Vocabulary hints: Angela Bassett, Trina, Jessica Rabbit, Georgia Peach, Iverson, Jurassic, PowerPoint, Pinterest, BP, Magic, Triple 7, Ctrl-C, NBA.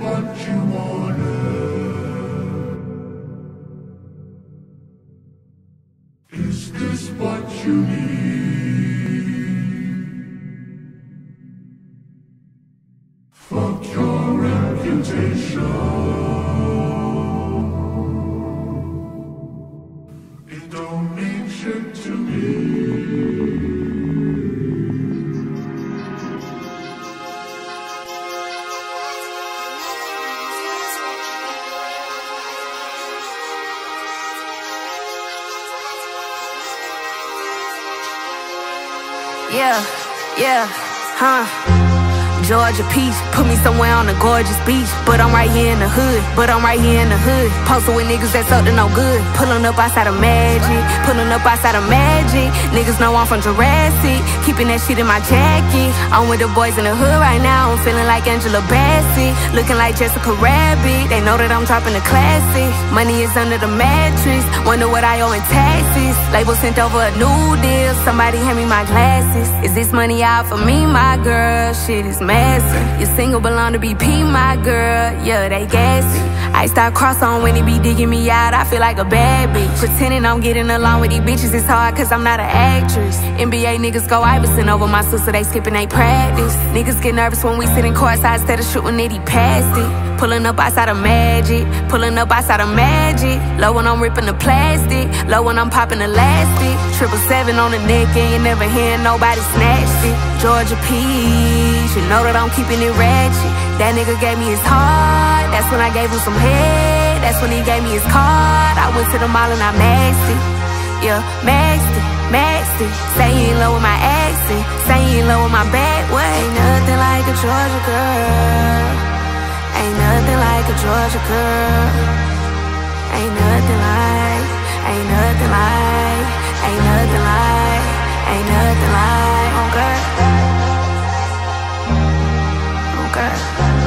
what you wanted? Is this what you need? Fuck your reputation. It don't mean shit to me. Yeah, yeah, huh. Georgia peach, put me somewhere on a gorgeous beach. But I'm right here in the hood, but I'm right here in the hood. Posted with niggas that's up to no good. Pulling up outside of Magic, pulling up outside of Magic. Niggas know I'm from Jurassic, keeping that shit in my jacket. I'm with the boys in the hood right now, I'm feeling like Angela Bassett. Looking like Jessica Rabbit, they know that I'm dropping the classic. Money is under the mattress, wonder what I owe in taxes. Label sent over a new deal, somebody hand me my glasses. Is this money out for me, my girl? Shit is massive. Your single belong to BP, my girl. Yeah, they gassy. I start cross on when he be digging me out, I feel like a bad bitch. Pretending I'm getting along with these bitches, it's hard cause I'm not an actress. NBA niggas go Iverson over my sister, they skipping they practice. Niggas get nervous when we sitting courtside instead of shooting it, he passed it. Pulling up outside of Magic, pulling up outside of Magic. Low when I'm ripping the plastic, low when I'm popping the elastic. Triple 7 on the neck and you never hear nobody snatched it. Georgia peach, you know that I'm keeping it ratchet. That nigga gave me his heart, that's when I gave him some head. That's when he gave me his card, I went to the mall and I maxed it. Yeah, maxed it, maxed it. Say you in love with my accent, say you in love with my back way. Ain't nothing like a Georgia girl, ain't nothing like a Georgia girl. Ain't nothing like, ain't nothing like, ain't nothing like, ain't nothing like, oh girl, oh girl.